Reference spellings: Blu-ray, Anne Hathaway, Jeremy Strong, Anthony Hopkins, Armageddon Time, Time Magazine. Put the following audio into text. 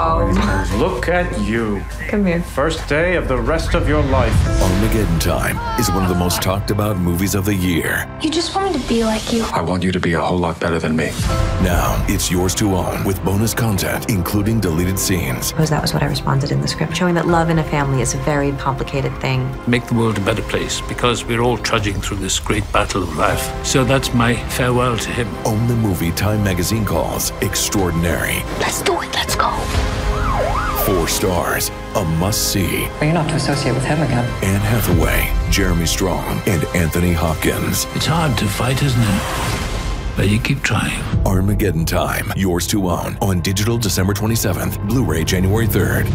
Oh. Look at you. Come here. First day of the rest of your life. Armageddon Time is one of the most talked about movies of the year. You just want me to be like you. I want you to be a whole lot better than me. Now it's yours to own with bonus content, including deleted scenes. I suppose that was what I responded in the script, showing that love in a family is a very complicated thing. Make the world a better place because we're all trudging through this great battle of life. So that's my farewell to him. Own the movie Time Magazine calls extraordinary. Let's do it. Let's go. 4 stars, a must-see. Well, you're not to associate with him again. Anne Hathaway, Jeremy Strong, and Anthony Hopkins. It's hard to fight, isn't it? But you keep trying. Armageddon Time, yours to own. On digital December 27th, Blu-ray January 3rd.